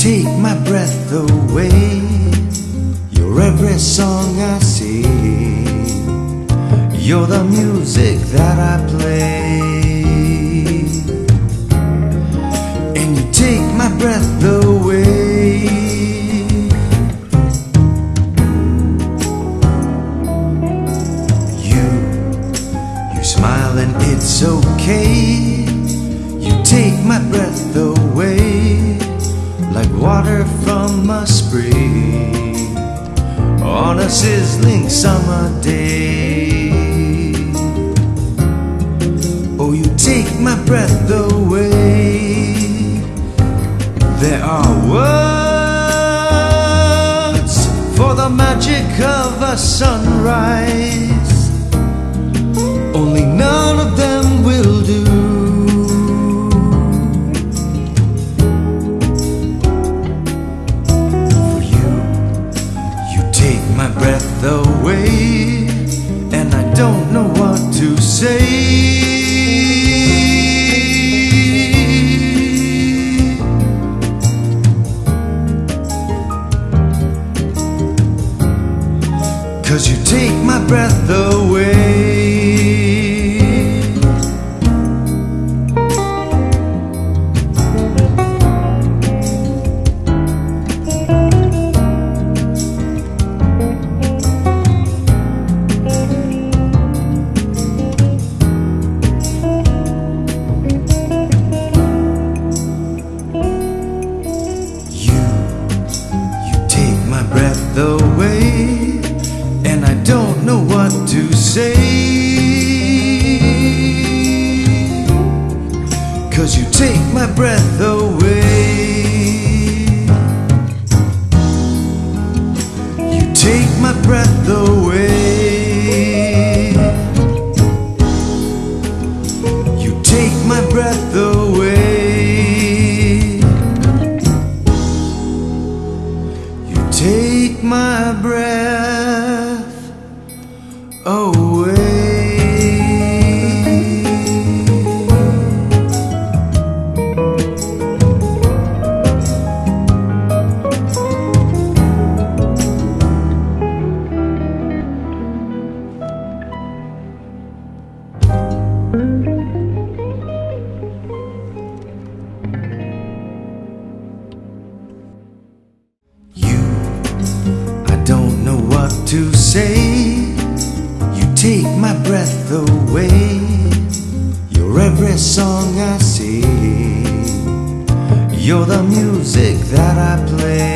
take my breath away. You're every song I sing. You're the music that I play. And you take my breath away. You smile and it's okay. You take my breath away. Like water from a spring on a sizzling summer day. Oh, you take my breath away. There are words for the magic of a sunrise. Only none of them will do. My breath away, and I don't know what to say. Cause you take my breath away. Breath away, and I don't know what to say. Cause you take my breath away. You take my breath away. You take my breath away. Take my breath away. Don't know what to say. You take my breath away. You're every song I sing. You're the music that I play.